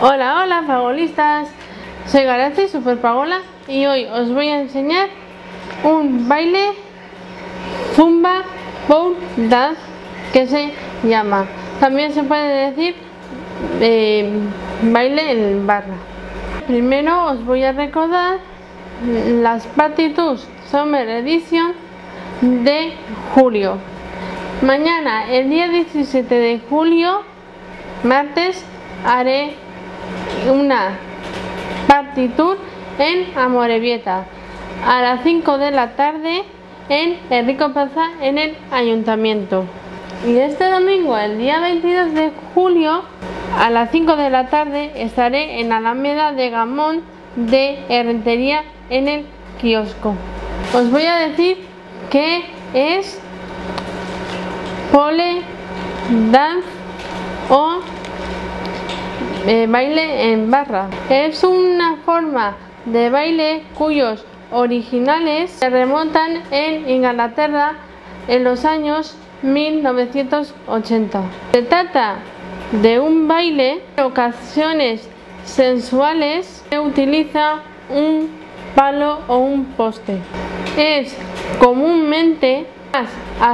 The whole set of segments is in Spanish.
Hola, hola pagolistas, soy Garazi, Super Pagola, y hoy os voy a enseñar un baile Zumba Pole Dance que se llama. También se puede decir baile en barra. Primero os voy a recordar las Party Tour Summer Edition de julio. Mañana, el día 17 de julio, martes, haré una Party Tour en Amorebieta a las 5 de la tarde en Herriko Plaza, en el ayuntamiento. Y este domingo, el día 22 de julio, a las 5 de la tarde estaré en Alameda de Gamón de Errenteria, en el kiosco. Os voy a decir qué es pole dance o baile en barra. Es una forma de baile cuyos originales se remontan en Inglaterra en los años 1980. Se trata de un baile en ocasiones sensuales que utiliza un palo o un poste. Es comúnmente más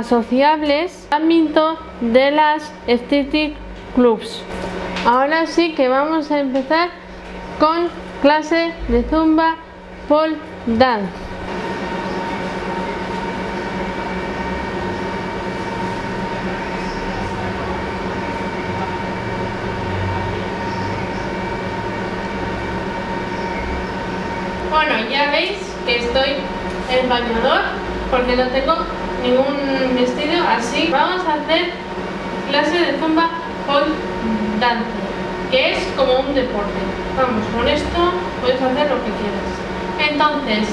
asociables al ámbito de las strip clubs. Ahora sí que vamos a empezar con clase de Zumba Pole Dance. Bueno, ya veis que estoy en bañador porque no tengo ningún vestido, así vamos a hacer clase de Zumba Pole Dance, que es como un deporte. Vamos, con esto puedes hacer lo que quieras. Entonces,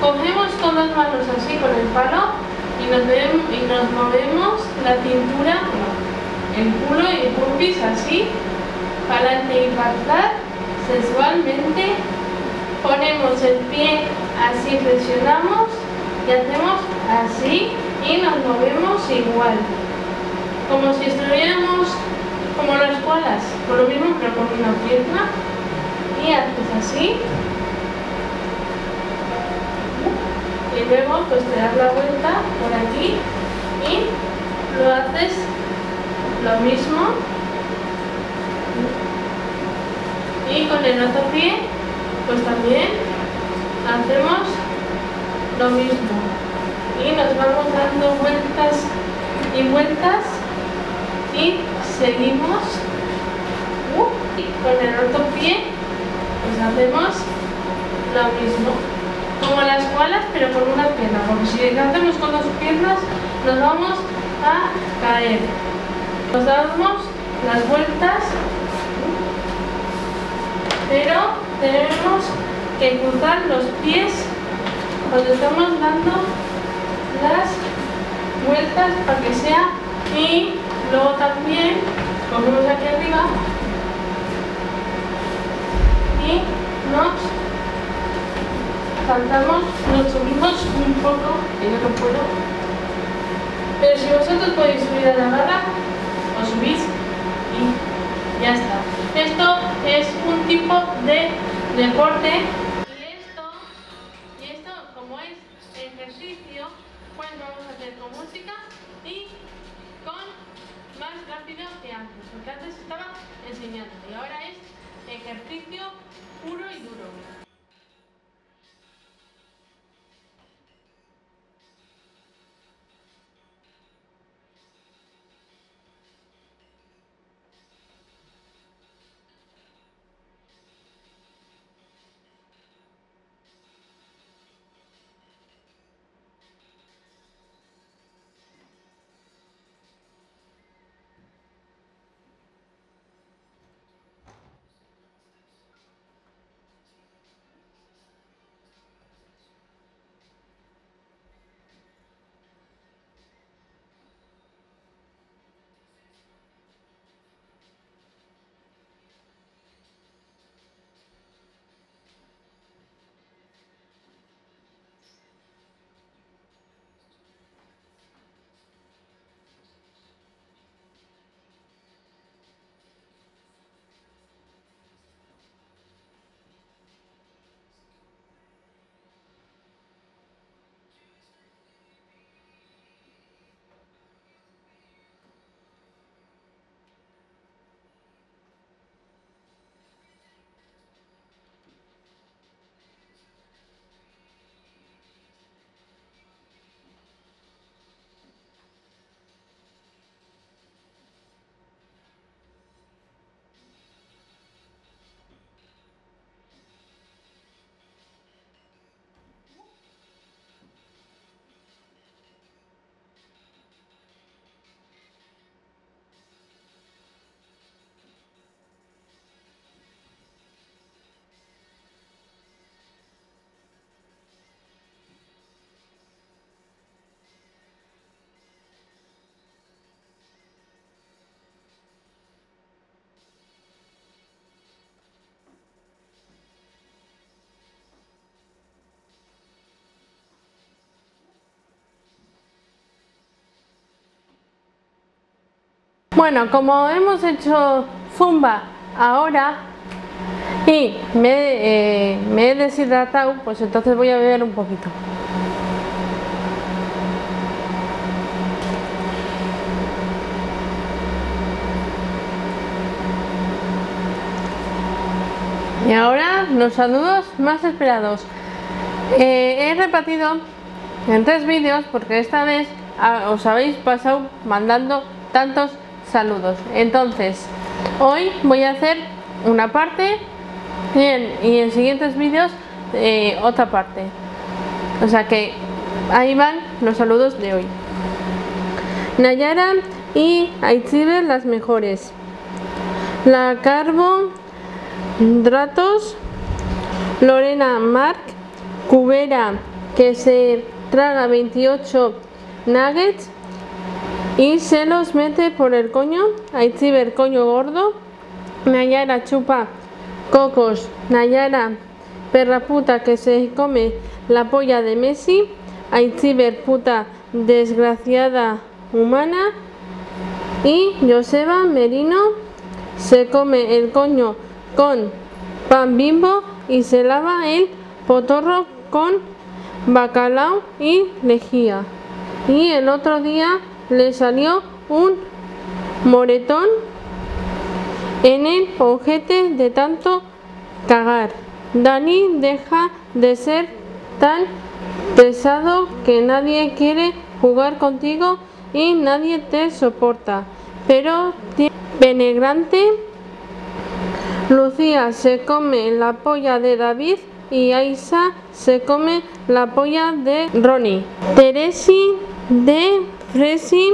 cogemos con las manos así con el palo y nos movemos la cintura, el culo y burpees así, para adelante y para atrás, sensualmente. Ponemos el pie así, presionamos y hacemos así y nos movemos igual. Como si estuviéramos como las cualas, con lo mismo pero con una pierna. Y haces así. Y luego pues te das la vuelta por aquí y lo haces lo mismo y con el otro pie pues también hacemos lo mismo y nos vamos dando vueltas y vueltas y seguimos y con el otro pie pues hacemos lo mismo. Como las cualas pero con una pierna, porque si lo hacemos con dos piernas nos vamos a caer. Nos damos las vueltas, pero tenemos que cruzar los pies cuando estamos dando las vueltas para que sea. Y luego también cogemos aquí arriba y nos saltamos, nos subimos un poco, que yo no puedo, pero si vosotros podéis subir a la barra, os subís y ya está. Esto es un tipo de deporte y esto como es ejercicio, pues vamos a hacer con música y con más rápido que antes, porque antes estaba enseñando y ahora es ejercicio puro y duro. Bueno, como hemos hecho zumba ahora y me he deshidratado, pues entonces voy a beber un poquito. Y ahora los saludos más esperados. He repartido en 3 vídeos porque esta vez os habéis pasado mandando tantos saludos. Entonces hoy voy a hacer una parte y en siguientes vídeos otra parte. O sea que ahí van los saludos de hoy. Nayara y Aitzibe, las mejores. La Carbohidratos, Lorena Marc, Cubera, que se traga 28 nuggets y se los mete por el coño. Aitziber, coño gordo. Nayara, chupa cocos. Nayara, perra puta, que se come la polla de Messi. Aitziber, puta desgraciada humana. Y Joseba Merino, se come el coño con pan bimbo y se lava el potorro con bacalao y lejía. Y el otro día le salió un moretón en el ojete de tanto cagar. Dani, deja de ser tan pesado, que nadie quiere jugar contigo y nadie te soporta. Pero penegrante. Lucía se come la polla de David y Aisa se come la polla de Ronnie. Teresi de Fresi,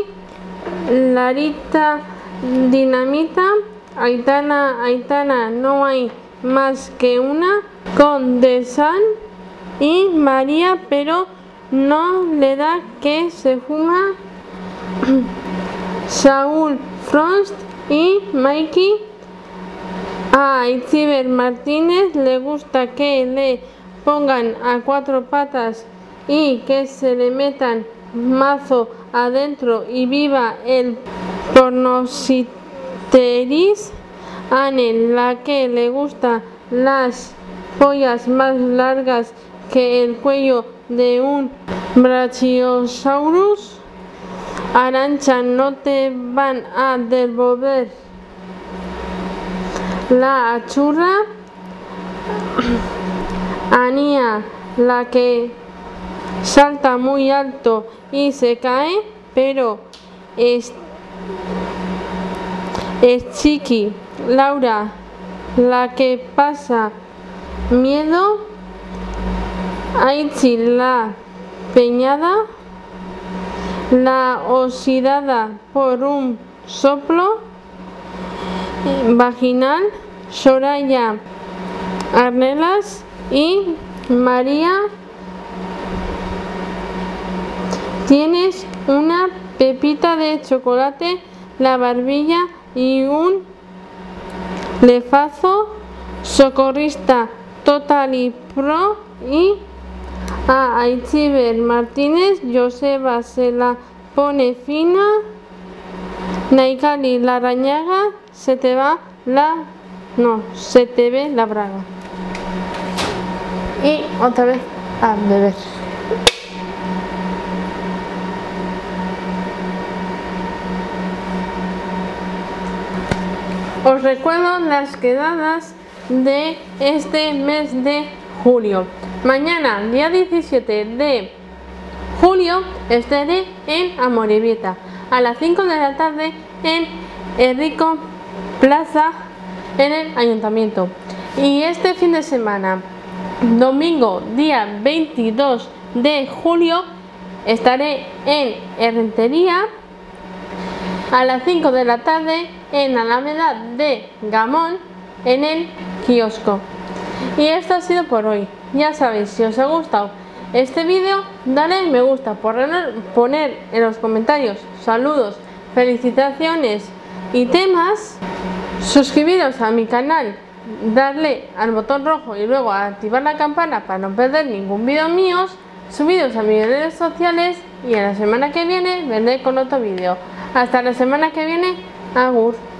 Larita Dinamita, Aitana, Aitana, no hay más que una, con De San y María, pero no le da que se fuma. Saúl Frost y Mikey. A Itziber Martínez le gusta que le pongan a 4 patas y que se le metan mazo adentro y viva el pornositeris. Anel, la que le gusta las pollas más largas que el cuello de un Brachiosaurus. Arancha, no te van a devolver la achurra. Anía, la que salta muy alto y se cae, pero es chiqui. Laura, la que pasa miedo. Aichi, la peñada, la oxidada por un soplo vaginal. Soraya Arnelas y María, tienes una pepita de chocolate, la barbilla y un lefazo. Socorrista Totally Pro y a Aitziber Martínez, Joseba se la pone fina. Naikali, la rañaga, se te ve la braga. Y otra vez a beber. Os recuerdo las quedadas de este mes de julio. Mañana, día 17 de julio, estaré en Amorebieta. A las 5 de la tarde en Herriko Plaza, en el ayuntamiento. Y este fin de semana, domingo día 22 de julio, estaré en Errenteria a las 5 de la tarde en Alameda de Gamón, en el kiosco. Y esto ha sido por hoy. Ya sabéis, si os ha gustado este vídeo, dale me gusta, poner en los comentarios saludos, felicitaciones y temas. Suscribiros a mi canal, darle al botón rojo y luego activar la campana para no perder ningún vídeo mío. Subiros a mis redes sociales y en la semana que viene vendré con otro vídeo. Hasta la semana que viene. Agur.